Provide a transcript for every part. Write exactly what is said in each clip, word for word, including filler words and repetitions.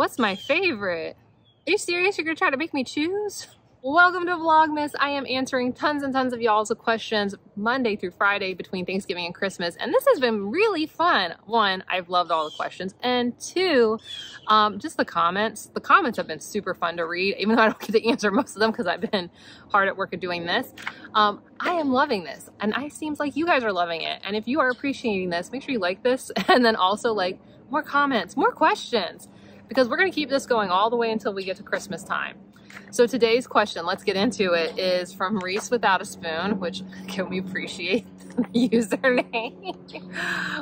What's my favorite? Are you serious? You're gonna try to make me choose? Welcome to Vlogmas. I am answering tons and tons of y'all's questions Monday through Friday between Thanksgiving and Christmas, and this has been really fun. One, I've loved all the questions, and two, um, just the comments. The comments have been super fun to read, even though I don't get to answer most of them because I've been hard at work at doing this. Um, I am loving this, and it seems like you guys are loving it. And if you are appreciating this, make sure you like this, and then also like more comments, more questions, because we're gonna keep this going all the way until we get to Christmas time. So today's question, let's get into it, is from Reese Without a Spoon, which can we appreciate the username?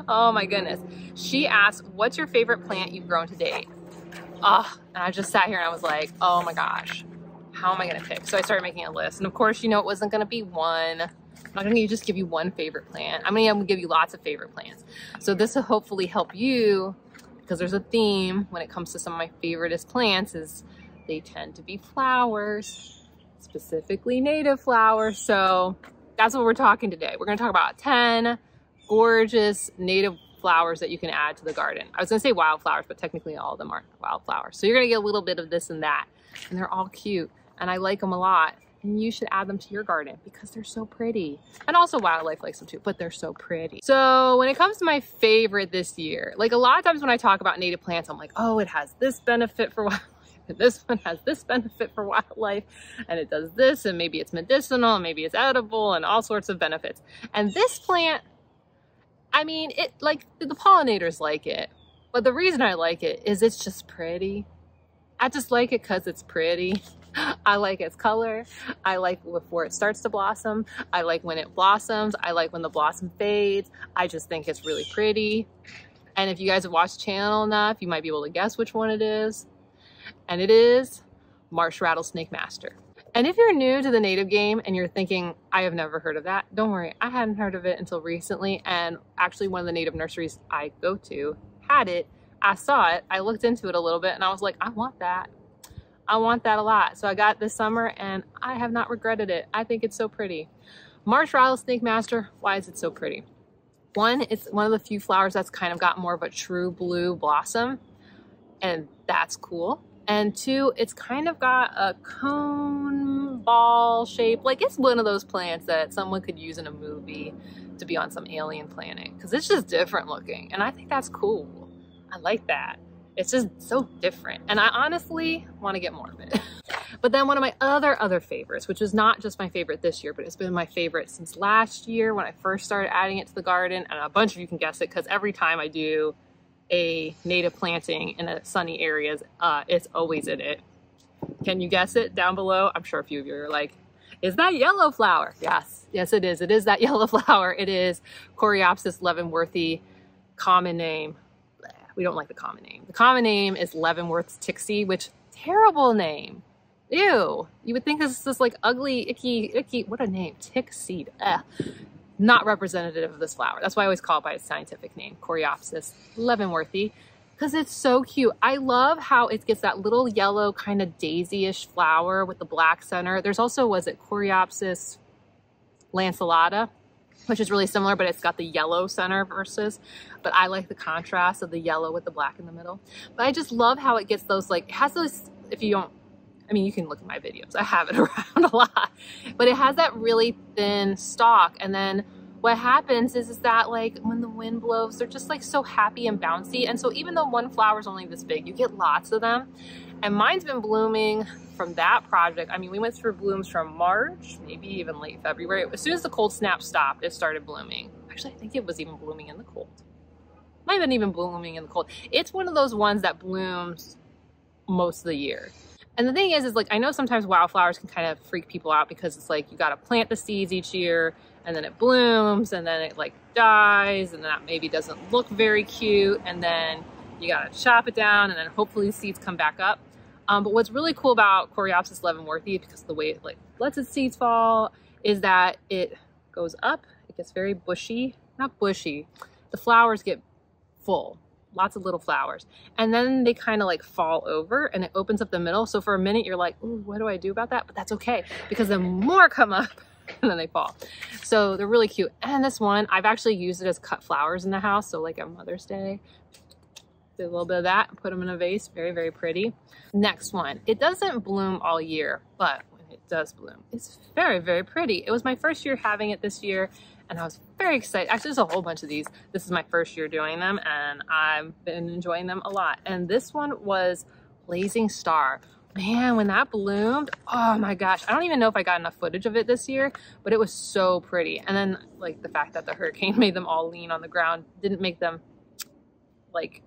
Oh my goodness. She asked, what's your favorite plant you've grown to date? Uh, and I just sat here and I was like, oh my gosh, how am I gonna pick? So I started making a list. And of course, you know, it wasn't gonna be one. I'm not gonna just give you one favorite plant. I'm gonna give you lots of favorite plants. So this will hopefully help you, because there's a theme when it comes to some of my favoriteest plants is they tend to be flowers, specifically native flowers. So that's what we're talking today. We're gonna talk about ten gorgeous native flowers that you can add to the garden. I was gonna say wildflowers, but technically all of them aren't wildflowers. So you're gonna get a little bit of this and that, and they're all cute and I like them a lot, and you should add them to your garden because they're so pretty. And also wildlife likes them too, but they're so pretty. So when it comes to my favorite this year, like a lot of times when I talk about native plants, I'm like, oh, it has this benefit for wildlife, and this one has this benefit for wildlife, and it does this, and maybe it's medicinal, and maybe it's edible, and all sorts of benefits. And this plant, I mean, it like the pollinators like it, but the reason I like it is it's just pretty. I just like it because it's pretty. I like its color. I like before it starts to blossom. I like when it blossoms. I like when the blossom fades. I just think it's really pretty. And if you guys have watched the channel enough, you might be able to guess which one it is. And it is Marsh Rattlesnake Master. And if you're new to the native game and you're thinking, I have never heard of that, don't worry, I hadn't heard of it until recently. And actually one of the native nurseries I go to had it. I saw it, I looked into it a little bit, and I was like, I want that. I want that a lot. So I got this summer and I have not regretted it. I think it's so pretty. Marsh Rattlesnake Master, why is it so pretty? One, it's one of the few flowers that's kind of got more of a true blue blossom, and that's cool. And two, it's kind of got a cone ball shape. Like it's one of those plants that someone could use in a movie to be on some alien planet, because it's just different looking. And I think that's cool. I like that. It's just so different. And I honestly want to get more of it. But then one of my other, other favorites, which is not just my favorite this year, but it's been my favorite since last year when I first started adding it to the garden. And a bunch of you can guess it because every time I do a native planting in a sunny areas, uh, it's always in it. Can you guess it down below? I'm sure a few of you are like, is that yellow flower? Yes, yes it is. It is that yellow flower. It is Coreopsis leavenworthii, common name. We don't like the common name. The common name is Leavenworth's Tixie, which terrible name. Ew, you would think this is this like ugly, icky, icky, what a name, Tixie, ugh. Not representative of this flower. That's why I always call it by its scientific name, Coreopsis leavenworthii, because it's so cute. I love how it gets that little yellow kind of daisy-ish flower with the black center. There's also, was it Coreopsis lanceolata, which is really similar, but it's got the yellow center versus, but I like the contrast of the yellow with the black in the middle. But I just love how it gets those, like, it has those, if you don't, I mean, you can look at my videos. I have it around a lot, but it has that really thin stalk. And then what happens is, is that like when the wind blows, they're just like so happy and bouncy. And so even though one flower's only this big, you get lots of them. And mine's been blooming from that project. I mean, we went through blooms from March, maybe even late February. As soon as the cold snap stopped, it started blooming. Actually, I think it was even blooming in the cold. Might have been even blooming in the cold. It's one of those ones that blooms most of the year. And the thing is, is like, I know sometimes wildflowers can kind of freak people out because it's like, you got to plant the seeds each year and then it blooms and then it like dies and that maybe doesn't look very cute. And then you got to chop it down and then hopefully the seeds come back up. Um, but what's really cool about Coreopsis leavenworthii, because of the way it like lets its seeds fall, is that it goes up, it gets very bushy, not bushy. The flowers get full. Lots of little flowers, and then they kind of like fall over and it opens up the middle. So for a minute you're like, ooh, what do I do about that? But that's okay, because then more come up and then they fall. So they're really cute. And this one, I've actually used it as cut flowers in the house. So like on Mother's Day, did a little bit of that and put them in a vase. Very, very pretty. Next one. It doesn't bloom all year, but when it does bloom, it's very, very pretty. It was my first year having it this year, and I was very excited. Actually, there's a whole bunch of these. This is my first year doing them, and I've been enjoying them a lot. And this one was Blazing Star. Man, when that bloomed, oh my gosh. I don't even know if I got enough footage of it this year, but it was so pretty. And then like the fact that the hurricane made them all lean on the ground didn't make them like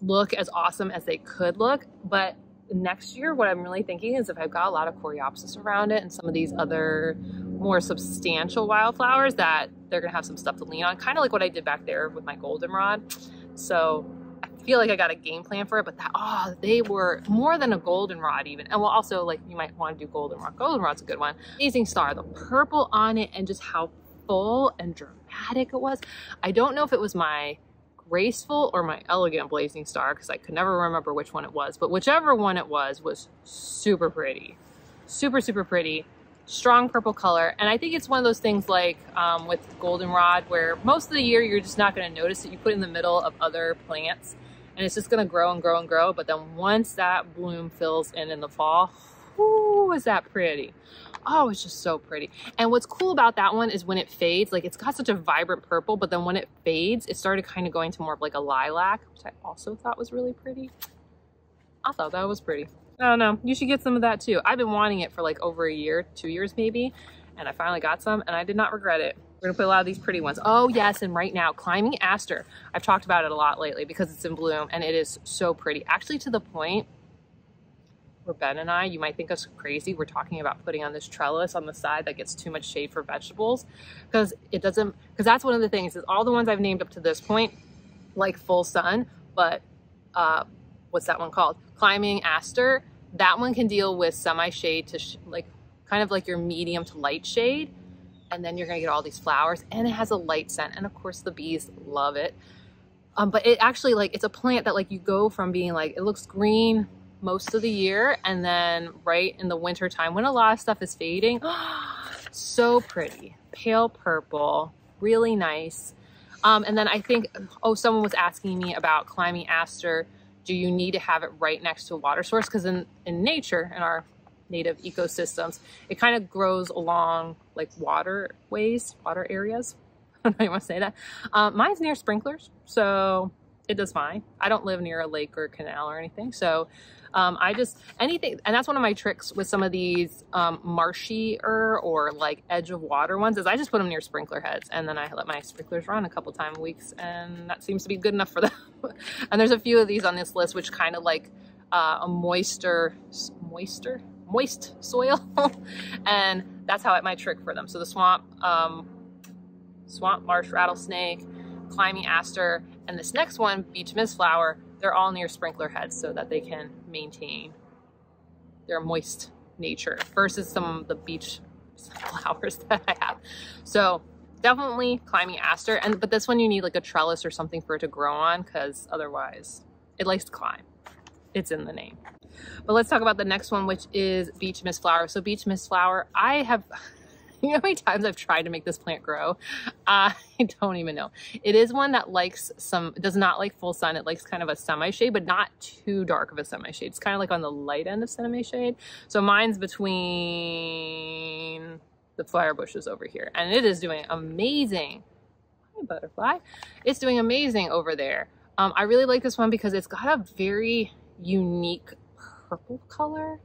look as awesome as they could look. But next year, what I'm really thinking is if I've got a lot of Coreopsis around it and some of these other more substantial wildflowers, that they're gonna have some stuff to lean on. Kind of like what I did back there with my goldenrod. So feel like I got a game plan for it, but that, oh, they were more than a goldenrod even. And well, also like you might want to do goldenrod. Goldenrod's a good one. Blazing Star, the purple on it and just how full and dramatic it was. I don't know if it was my graceful or my elegant Blazing Star, because I could never remember which one it was, but whichever one it was was super pretty. Super, super pretty. Strong purple color. And I think it's one of those things like um, with goldenrod where most of the year you're just not going to notice it. You put it in the middle of other plants and it's just going to grow and grow and grow. But then once that bloom fills in in the fall, ooh, is that pretty. Oh, it's just so pretty. And what's cool about that one is when it fades, like it's got such a vibrant purple, but then when it fades, it started kind of going to more of like a lilac, which I also thought was really pretty. I thought that was pretty. I don't know. You should get some of that too. I've been wanting it for like over a year, two years maybe, and I finally got some and I did not regret it. We're gonna put a lot of these pretty ones. Oh yes, and right now, climbing aster. I've talked about it a lot lately because it's in bloom and it is so pretty. Actually to the point where Ben and I, you might think us crazy, we're talking about putting on this trellis on the side that gets too much shade for vegetables because it doesn't, because that's one of the things is all the ones I've named up to this point, like full sun, but uh, what's that one called? Climbing aster. That one can deal with semi-shade to sh like kind of like your medium to light shade, and then you're gonna get all these flowers, and it has a light scent, and of course the bees love it. Um, but it actually like it's a plant that like you go from being like it looks green most of the year, and then right in the winter time when a lot of stuff is fading, so pretty, pale purple, really nice. Um, and then I think oh someone was asking me about climbing aster. Do you need to have it right next to a water source? Because in, in nature, in our native ecosystems, it kind of grows along like waterways, water areas. I don't know if you want to say that. Um, mine's near sprinklers, so it does fine. I don't live near a lake or a canal or anything. So um, I just, anything, and that's one of my tricks with some of these um, marshier or like edge of water ones is I just put them near sprinkler heads and then I let my sprinklers run a couple times a week and that seems to be good enough for them. And there's a few of these on this list, which kind of like uh, a moister, moister, moist soil. And that's how I, my trick for them. So the swamp, um, swamp marsh rattlesnake, climbing aster, and this next one, beach mistflower, they're all near sprinkler heads so that they can maintain their moist nature versus some of the beach flowers that I have. So definitely climbing aster, and but this one you need like a trellis or something for it to grow on because otherwise it likes to climb. It's in the name. But let's talk about the next one, which is beach mistflower. So beach mistflower, I have, you know how many times I've tried to make this plant grow? I don't even know. It is one that likes some, does not like full sun. It likes kind of a semi-shade, but not too dark of a semi-shade. It's kind of like on the light end of semi-shade. So mine's between the flower bushes over here, and it is doing amazing. Hi, butterfly. It's doing amazing over there. Um, I really like this one because it's got a very unique purple color.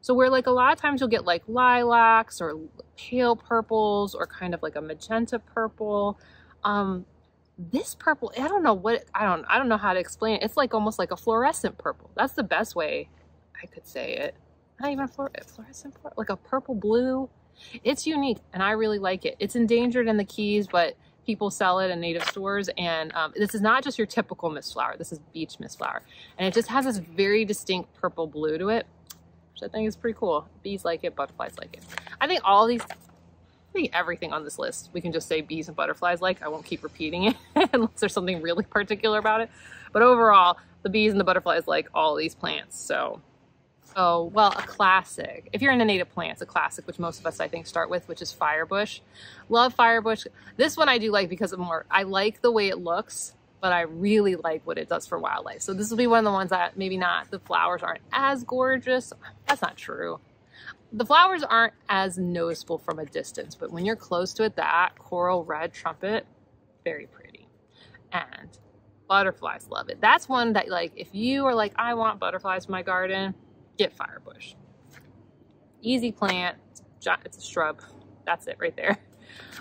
So where like a lot of times you'll get like lilacs or pale purples or kind of like a magenta purple. Um, this purple, I don't know what, I don't, I don't know how to explain it. It's like almost like a fluorescent purple. That's the best way I could say it. Not even a fluorescent, like a purple blue. It's unique and I really like it. It's endangered in the Keys, but people sell it in native stores. And um, this is not just your typical mistflower. This is beach mistflower. And it just has this very distinct purple blue to it, which I think is pretty cool. Bees like it, butterflies like it. I think all these, I think everything on this list, we can just say bees and butterflies like. I won't keep repeating it unless there's something really particular about it. But overall, the bees and the butterflies like all these plants. So, oh, well, a classic. If you're into native plants, a classic, which most of us I think start with, which is firebush. Love firebush. This one I do like because of more, I like the way it looks. but I really like what it does for wildlife. So this will be one of the ones that maybe not, the flowers aren't as gorgeous. That's not true. The flowers aren't as noticeable from a distance, but when you're close to it, that coral red trumpet, very pretty. And butterflies love it. That's one that, like, if you are like, I want butterflies in my garden, get firebush. Easy plant, it's a shrub. That's it right there.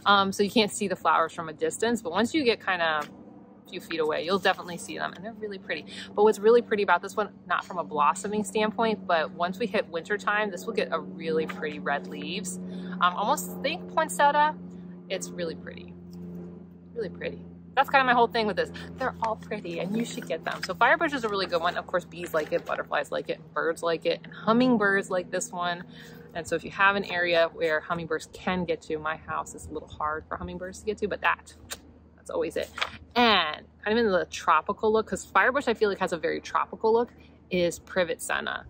Um, so you can't see the flowers from a distance, but once you get kind of a few feet away, you'll definitely see them, and they're really pretty. But what's really pretty about this one, not from a blossoming standpoint, but once we hit winter time, this will get a really pretty red leaves. Um, almost think poinsettia. It's really pretty, really pretty. That's kind of my whole thing with this. They're all pretty and you should get them. So firebush is a really good one. Of course, bees like it, butterflies like it, and birds like it, and hummingbirds like this one. And so if you have an area where hummingbirds can get to, my house is a little hard for hummingbirds to get to, but that, that's always it. And kind of in the tropical look, because firebush I feel like has a very tropical look, is Privet Senna.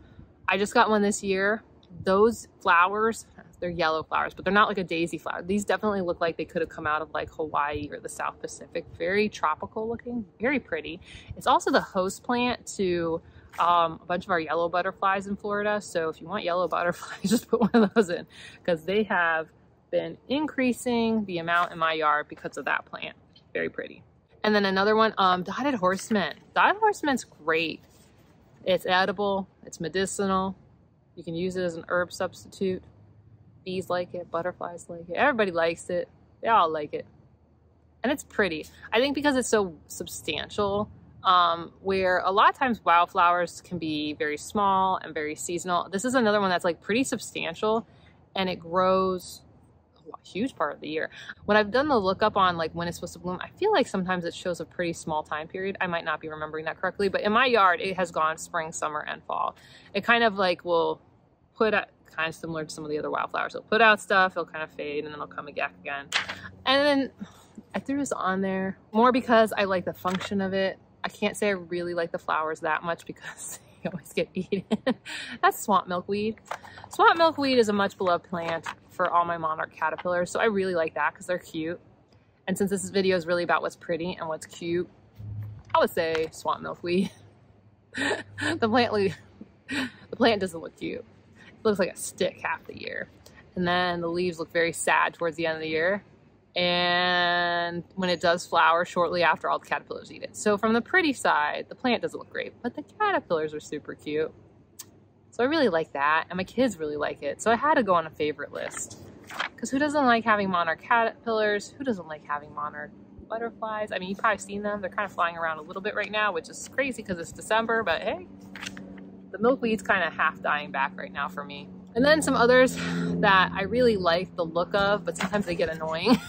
I just got one this year. Those flowers, they're yellow flowers, but they're not like a daisy flower. These definitely look like they could have come out of like Hawaii or the South Pacific. Very tropical looking, very pretty. It's also the host plant to um, a bunch of our yellow butterflies in Florida. So if you want yellow butterflies, just put one of those in, because they have been increasing the amount in my yard because of that plant. Very pretty. And then another one, um, dotted horsemint. Dotted horsement's great. It's edible, it's medicinal. You can use it as an herb substitute. Bees like it, butterflies like it, everybody likes it, they all like it. And it's pretty. I think because it's so substantial, um, where a lot of times wildflowers can be very small and very seasonal. This is another one that's like pretty substantial and it grows a huge part of the year. When I've done the lookup on like when it's supposed to bloom, I feel like sometimes it shows a pretty small time period. I might not be remembering that correctly, but in my yard, it has gone spring, summer, and fall. It kind of like will put a kind of similar to some of the other wildflowers. It'll put out stuff, it'll kind of fade, and then it'll come back again. And then I threw this on there more because I like the function of it. I can't say I really like the flowers that much because they always get eaten. That's swamp milkweed. Swamp milkweed is a much beloved plant for all my monarch caterpillars, so I really like that because they're cute. And since this video is really about what's pretty and what's cute, I would say swamp milkweed. the plant the plant doesn't look cute. Looks like a stick half the year, and then the leaves look very sad towards the end of the year, and when it does flower shortly after, all the caterpillars eat it. So from the pretty side, the plant doesn't look great, but the caterpillars are super cute, so I really like that, and my kids really like it, so I had to go on a favorite list, because who doesn't like having monarch caterpillars? Who doesn't like having monarch butterflies? I mean, you've probably seen them. They're kind of flying around a little bit right now, which is crazy because it's December, but hey, the milkweed's kind of half dying back right now for me. And then some others that I really like the look of, but sometimes they get annoying.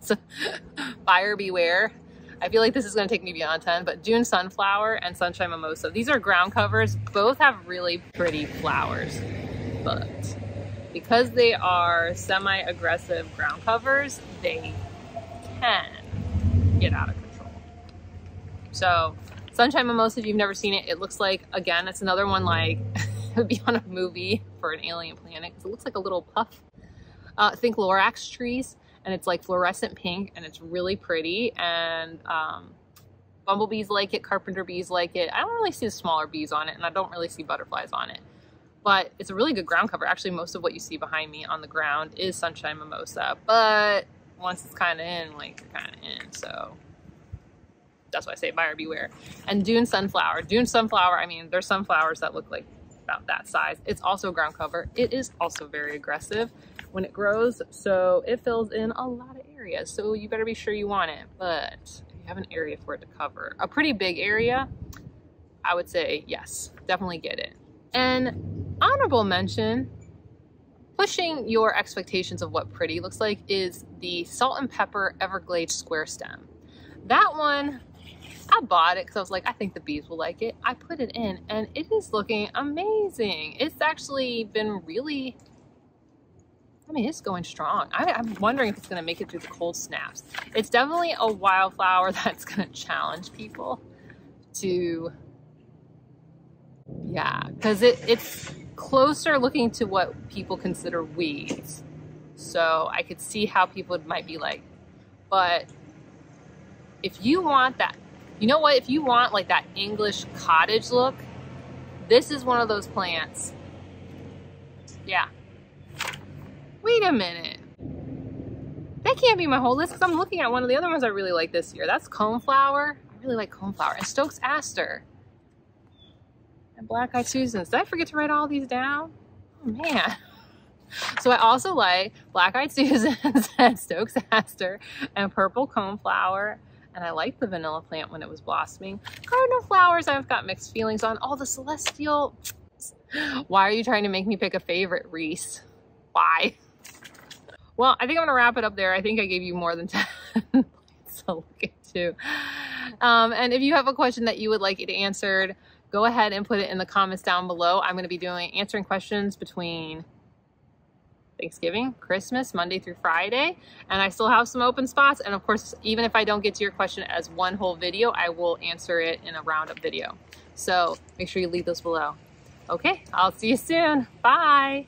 So, buyer beware. I feel like this is gonna take me beyond ten, but Dune Sunflower and Sunshine Mimosa. These are ground covers. Both have really pretty flowers, but because they are semi-aggressive ground covers, they can get out of control. So, Sunshine Mimosa, if you've never seen it, it looks like, again, it's another one like it would be on a movie for an alien planet, because it looks like a little puff. Uh, think Lorax trees, and it's like fluorescent pink, and it's really pretty, and um, bumblebees like it, carpenter bees like it. I don't really see the smaller bees on it, and I don't really see butterflies on it, but it's a really good ground cover. Actually, most of what you see behind me on the ground is Sunshine Mimosa, but once it's kind of in, like, you're kind of in, so... That's why I say buyer beware. And Dune Sunflower. Dune Sunflower, I mean, there's sunflowers that look like about that size. It's also ground cover. It is also very aggressive when it grows, so it fills in a lot of areas. So you better be sure you want it, but if you have an area for it to cover, a pretty big area, I would say yes, definitely get it. And honorable mention, pushing your expectations of what pretty looks like, is the salt and pepper Everglades square stem. That one, I bought it because I was like, I think the bees will like it. I put it in and it is looking amazing. It's actually been really, I mean, it's going strong. I, I'm wondering if it's going to make it through the cold snaps. It's definitely a wildflower that's going to challenge people to, yeah, because it, it's closer looking to what people consider weeds. So I could see how people might be like, but if you want that You know what? If you want like that English cottage look, this is one of those plants. Yeah. Wait a minute. That can't be my whole list because I'm looking at one of the other ones I really like this year. That's coneflower. I really like coneflower. And Stokes Aster. And Black Eyed Susan. Did I forget to write all these down? Oh, man. So I also like Black Eyed Susan and Stokes Aster and purple coneflower. And I liked the vanilla plant when it was blossoming. Cardinal flowers, I've got mixed feelings on. All oh, the celestial. Why are you trying to make me pick a favorite, Reese? Why? Well, I think I'm going to wrap it up there. I think I gave you more than ten plants to look into. Um, and if you have a question that you would like it answered, go ahead and put it in the comments down below. I'm going to be doing answering questions between Thanksgiving, Christmas, Monday through Friday, and I still have some open spots. And of course, even if I don't get to your question as one whole video, I will answer it in a roundup video. So make sure you leave those below. Okay, I'll see you soon. Bye.